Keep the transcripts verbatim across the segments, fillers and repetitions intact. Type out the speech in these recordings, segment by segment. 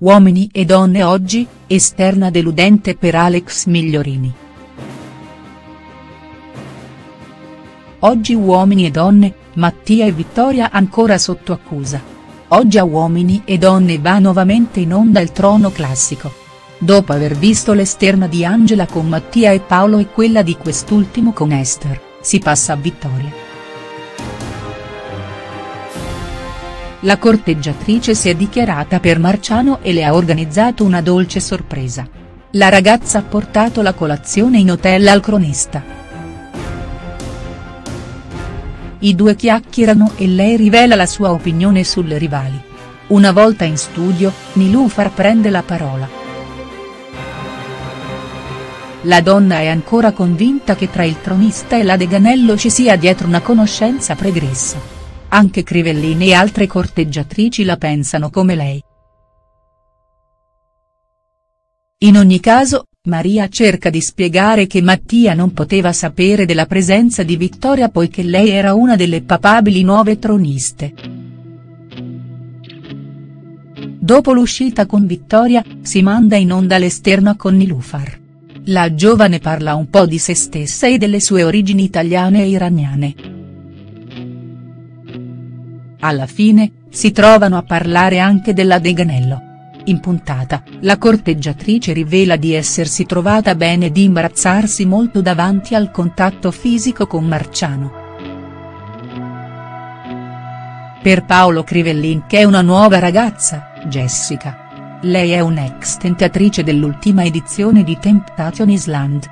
Uomini e donne oggi, esterna deludente per Alex Migliorini. Oggi Uomini e donne, Mattia e Vittoria ancora sotto accusa. Oggi a Uomini e donne va nuovamente in onda il Trono Classico. Dopo aver visto l'esterna di Angela con Mattia e Paolo e quella di quest'ultimo con Esther, si passa a Vittoria. La corteggiatrice si è dichiarata per Marciano e le ha organizzato una dolce sorpresa. La ragazza ha portato la colazione in hotel al cronista. I due chiacchierano e lei rivela la sua opinione sulle rivali. Una volta in studio, Nilufar prende la parola. La donna è ancora convinta che tra il tronista e la Deganello ci sia dietro una conoscenza pregressa. Anche Crivellini e altre corteggiatrici la pensano come lei. In ogni caso, Maria cerca di spiegare che Mattia non poteva sapere della presenza di Vittoria poiché lei era una delle papabili nuove troniste. Dopo l'uscita con Vittoria, si manda in onda l'esterna con Nilufar. La giovane parla un po' di se stessa e delle sue origini italiane e iraniane. Alla fine, si trovano a parlare anche della Deganello. In puntata, la corteggiatrice rivela di essersi trovata bene e di imbarazzarsi molto davanti al contatto fisico con Marciano. Per Paolo Crivellini che è una nuova ragazza, Jessica. Lei è un'ex tentatrice dell'ultima edizione di Temptation Island.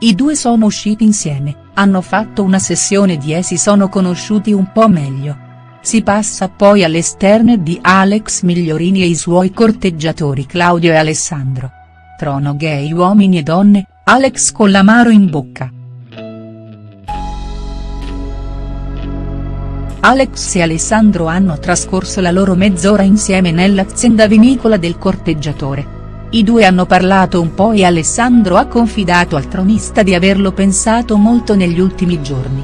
I due sono usciti insieme. Hanno fatto una sessione di e si sono conosciuti un po' meglio. Si passa poi alle esterne di Alex Migliorini e i suoi corteggiatori Claudio e Alessandro. Trono gay uomini e donne, Alex con l'amaro in bocca. Alex e Alessandro hanno trascorso la loro mezz'ora insieme nell'azienda vinicola del corteggiatore. I due hanno parlato un po' e Alessandro ha confidato al tronista di averlo pensato molto negli ultimi giorni.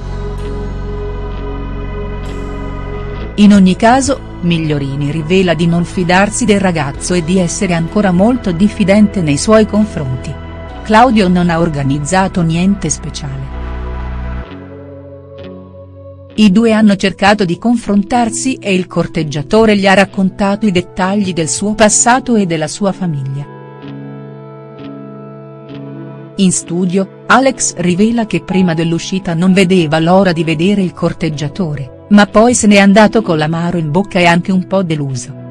In ogni caso, Migliorini rivela di non fidarsi del ragazzo e di essere ancora molto diffidente nei suoi confronti. Claudio non ha organizzato niente speciale. I due hanno cercato di confrontarsi e il corteggiatore gli ha raccontato i dettagli del suo passato e della sua famiglia. In studio, Alex rivela che prima dell'uscita non vedeva l'ora di vedere il corteggiatore, ma poi se n'è andato con l'amaro in bocca e anche un po' deluso.